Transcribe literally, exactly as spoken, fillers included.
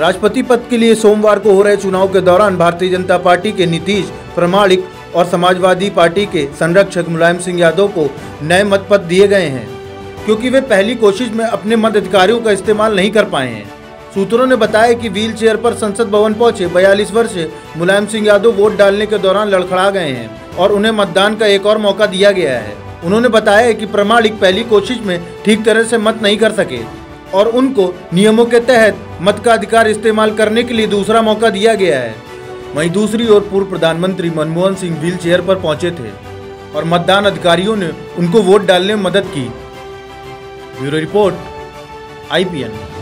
राष्ट्रपति पद के लिए सोमवार को हो रहे चुनाव के दौरान भारतीय जनता पार्टी के नीतीश प्रमाणिक और समाजवादी पार्टी के संरक्षक मुलायम सिंह यादव को नए मत पद दिए गए हैं, क्योंकि वे पहली कोशिश में अपने मताधिकारों का इस्तेमाल नहीं कर पाए हैं। सूत्रों ने बताया कि व्हील चेयर पर संसद भवन पहुंचे बयालीस वर्षीय मुलायम सिंह यादव वोट डालने के दौरान लड़खड़ा गए हैं और उन्हें मतदान का एक और मौका दिया गया है। उन्होंने बताया कि प्रमाणिक पहली कोशिश में ठीक तरह से मत नहीं कर सके और उनको नियमों के तहत मत का अधिकार इस्तेमाल करने के लिए दूसरा मौका दिया गया है। वहीं दूसरी ओर पूर्व प्रधानमंत्री मनमोहन सिंह व्हील चेयर पर पहुंचे थे और मतदान अधिकारियों ने उनको वोट डालने में मदद की। Bureau report I P N.